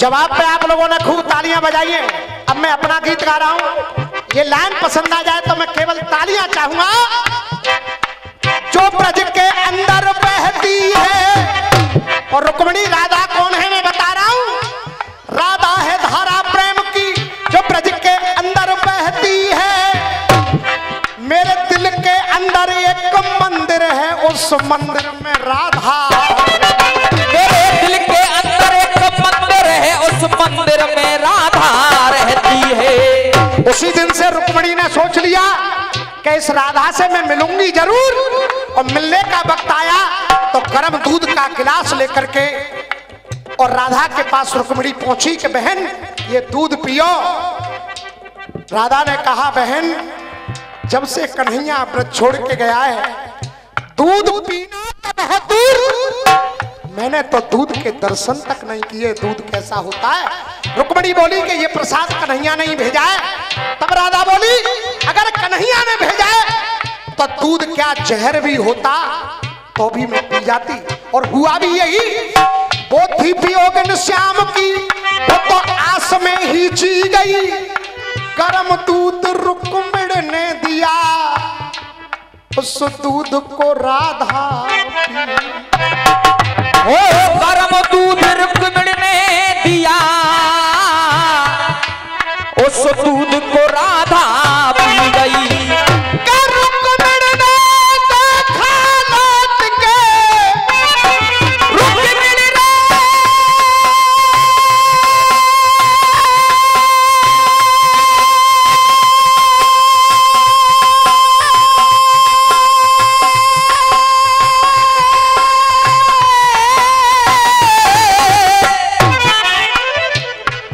जवाब पे आप लोगों ने खूब तालियां बजाइए। अब मैं अपना गीत गा रहा हूं, ये लाइन पसंद आ जाए तो मैं केवल तालियां चाहूंगा। जो ब्रज के अंदर बहती है, और रुक्मणी राधा कौन है मैं बता रहा हूं, राधा है धारा प्रेम की जो ब्रज के अंदर बहती है। मेरे दिल के अंदर एक मंदिर है उस मंदिर में राधा, मेरे दिल के अंदर एक है उस मंदिर में राधा रहती है। उसी दिन से रुक्मणी ने सोच लिया कि इस राधा से मैं मिलूंगी जरूर, और मिलने का वक्त आया तो गर्म दूध का गिलास लेकर के और राधा के पास रुक्मणी पहुंची कि बहन ये दूध पियो। राधा ने कहा बहन जब से कन्हैया व्रत छोड़ के गया है दूध पीना तो बहुत दूर, मैंने तो दूध के दर्शन तक नहीं किए, दूध कैसा होता है? रुक्मणी बोली कि ये प्रसाद कन्हैया ने ही भेजा है। तब राधा बोली अगर कन्हैया ने भेजा है तो दूध क्या जहर भी होता तो भी मैं पी जाती। और हुआ भी यही, वो थी पियोगिन श्याम की वो तो आस में ही जी गई, गर्म दूध रुक्मणी ने दिया उस दूध को राधा पी। ओ गर्म दूध रुक्मणी ने दिया उस दूध को राधा पी गई। रुक्मणी ने देखा लात के, रुक्मणी ने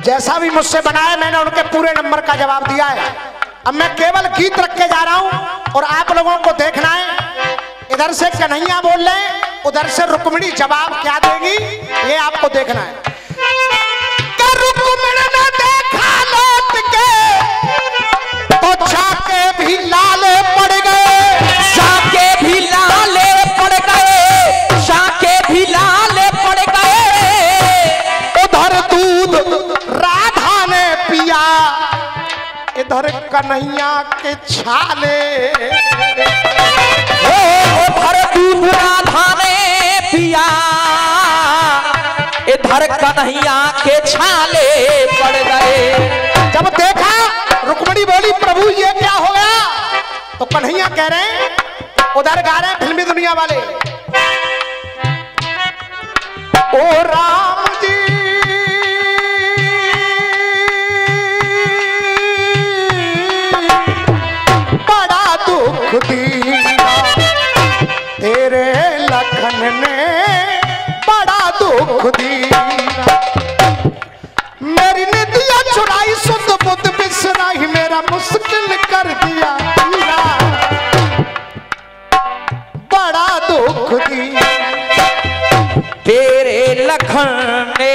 जैसा भी मुझसे बनाया मैंने उनके पूरे नंबर का जवाब दिया है। अब मैं केवल गीत रख के जा रहा हूं और आप लोगों को देखना है, इधर से कन्हैया बोल रहे हैं उधर से रुक्मणी जवाब क्या देगी ये आपको देखना है। रुक्मणी ने देखा लौट के तो जाके भी लाले पड़ गए, जाके कन्हैया के छाले भर दूध राधा ने पिया इधर कन्हैया के छाले पड़ गए। जब देखा रुकमणी बोली प्रभु ये क्या हो गया, तो कन्हैया कह रहे हैं उधर गा रहे हैं फिल्मी दुनिया वाले, ओ राम जी बड़ा दुख दिया तेरे लखन ने बड़ा दुख दिया, मेरी नितिया चुराई सुध बुद्ध बिसराई मेरा मुश्किल कर दिया बड़ा दुख दिया तेरे लखन ने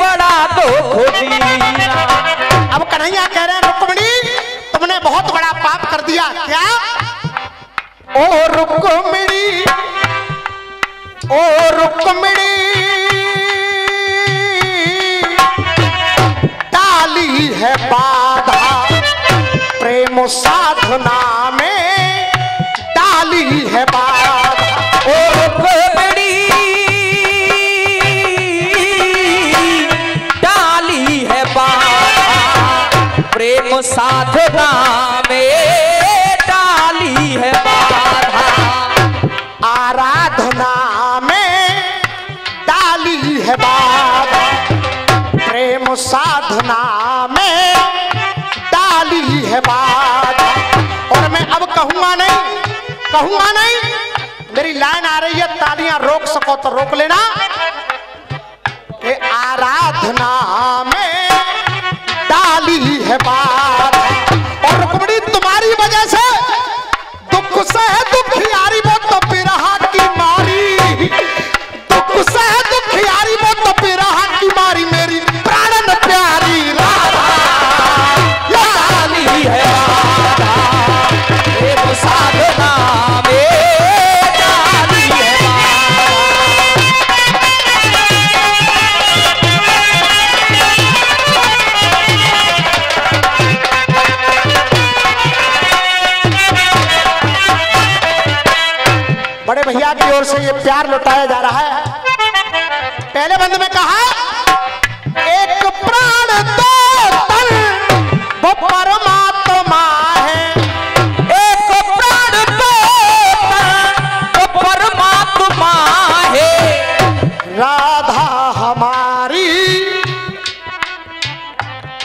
बड़ा दुख दिया। अब कन्हैया कह रहे हैं रुक्मणी तुमने बहुत बड़ा पाप कर दिया। क्या? ओ रुक्मणी, ओ रुक्मणी डाली है बाधा प्रेम साधना में डाली है बाधा, ओ रुक्मणी डाली है बाधा प्रेम साधना में डाली है बाधा आराधना में डाली है बाधा प्रेम साधना में डाली है बाधा। और मैं अब कहूँगा नहीं, कहूँगा नहीं, मेरी लाइन आ रही है, तालियां रोक सको तो रोक लेना। ये आराधना में डाली है बात, और रुक्मणी तुम्हारी वजह से दुख से दुखियारी वो तो बिरहा की मारी, दुख से दुखियारी वो तो बिरहा की मारी मेरी प्राणन प्यारी राधा ये डाली है साधना में डाली है बात। बड़े भैया की ओर से ये प्यार लौटाया जा रहा है। पहले बंद में कहा एक प्राण दो तन वो परमात्मा है, राधा हमारी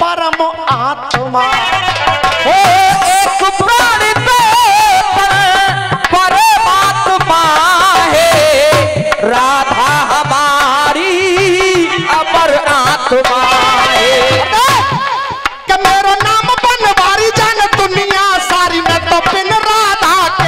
परम आत्मा हो, एक प्राण दो तन परमात्मा है, राधा हमारी अमर आत्मा है। कि मेरा नाम बनवारी जान दुनिया सारी में तो बिन राधा के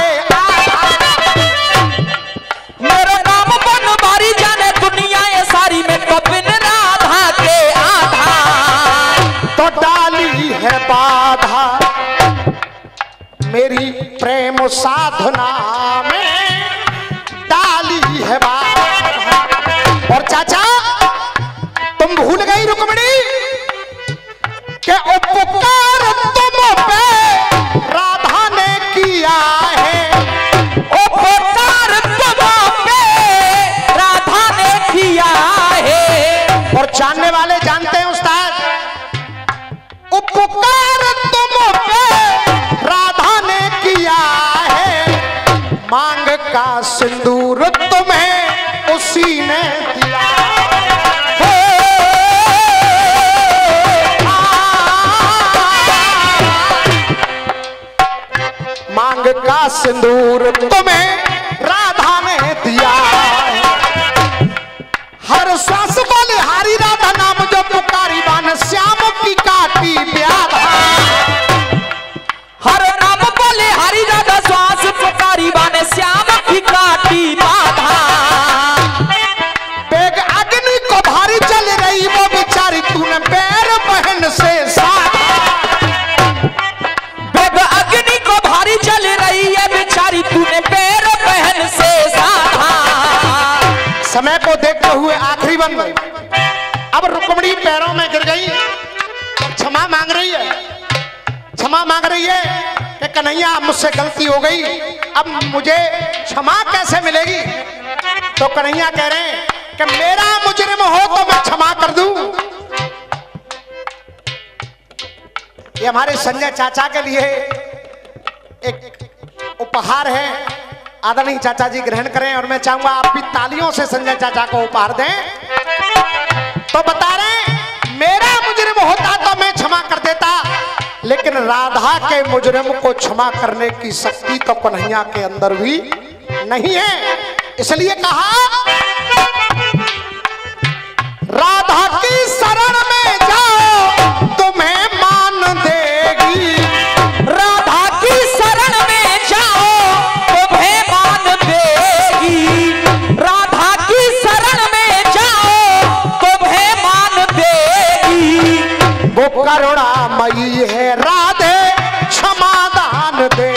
है बाधा मेरी प्रेम साधना में डाली है बाधा। और चाचा तुम भूल गई रुक्मणी के उपकार तुम पे राधा ने किया है, उपकार तुम पे राधा ने किया है। और जानने वाले जानते हैं उस्ताद, उपकार तुम पे राधा ने किया है, मांग का सिंदूर तुम्हें उसी ने दिया है। मांग का सिंदूर तुम्हें राधा ने दिया है, हर सांस वाले हारी राधा नाम जो पुकारी बान श्याम की काटी ब्याधा, हर नाम बोले हरी राधा श्वास पुकारी बान श्याम की काटी बाधा। बेग अग्नि को भारी चल रही वो बेचारी तूने पैर बहन से साधा, बेग अग्नि को भारी चल रही है बेचारी तूने पैर बहन से साधा। समय को देखते हुए आखिरी बंद। अब रुक्मणी पैरों में गिर गई, क्षमा मांग रही है, क्षमा रही है कि कन्हैया मुझसे गलती हो गई, अब मुझे क्षमा कैसे मिलेगी। तो कन्हैया कह रहे हैं कि मेरा मुजरिम हो तो मैं क्षमा कर दूं। ये हमारे संजय चाचा के लिए एक उपहार है, आदरणीय चाचा जी ग्रहण करें, और मैं चाहूंगा आप भी तालियों से संजय चाचा को उपहार दें। तो बता रहे मेरा मुजरिम होता तो मैं क्षमा कर देता, लेकिन राधा के मुजरिम को क्षमा करने की शक्ति तो कन्हैया के अंदर भी नहीं है। इसलिए कहा राधा की शरण में जाओ तुम्हें मान देगी, राधा की शरण में जाओ तुम्हें मान देगी, राधा की शरण में जाओ तुम्हें मान देगी। वो करुणा मई है राधे क्षमा दान दे,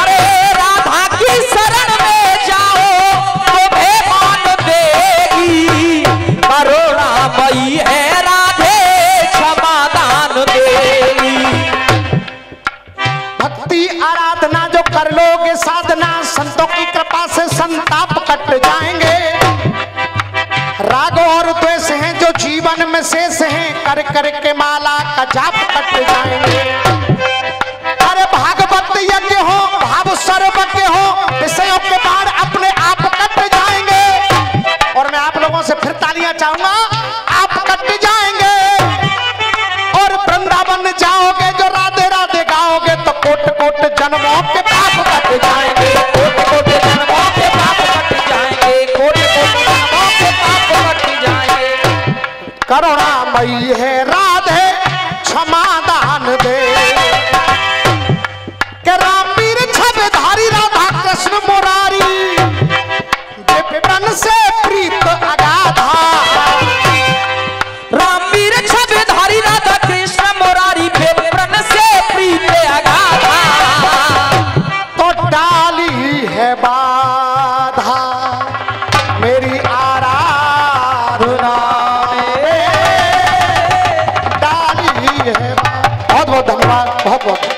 अरे राधा की शरण में जाओ तुम्हें मान देगी, करुणा मई है राधे क्षमा दान देगी। भक्ति आराधना जो कर लोगे साधना, संतों की कृपा से संताप कट जाएंगे। रागो और द्वेष हैं जो जीवन में शेष हैं, कर करके माला का जाप कट जाएंगे। अरे भागवत यज्ञ हो भाव सर्वज्ञ हो, विषयों के बाढ़ अपने आप कट जाएंगे। और मैं आप लोगों से फिर तालियां चाहूंगा, आप कट जाएंगे। और वृंदावन जाओगे जो राधे राधे गाओगे, तो कोट कोट जन्मों के पाप कट जाएंगे, कोट कोट जन्मों के पाप कट जाएंगे, कोट कोट जन्मों के पाप कट जाएंगे। करुणामयी है राधे क्षमा दान दे, के रामवीर छवधारी राधा कृष्ण मुरारी, विपिन से प्रीत अगाधा, रामवीर छवधारी राधा कृष्ण मुरारी, विपिन से प्रीत अगाधा। तो डाली है बाधा मेरी आराधना, बहुत बहुत धन्यवाद, बहुत बहुत।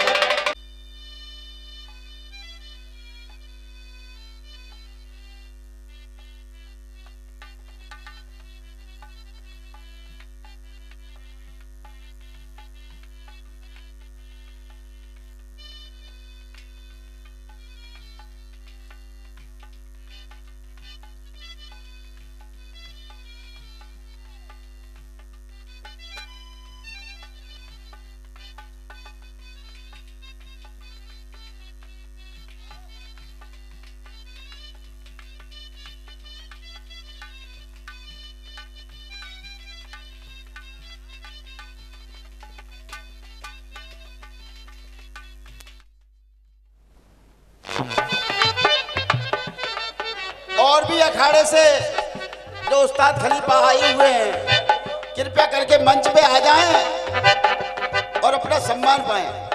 और भी अखाड़े से जो उस्ताद खलीफा आए हुए हैं, कृपया करके मंच पे आ जाएं और अपना सम्मान पाएं।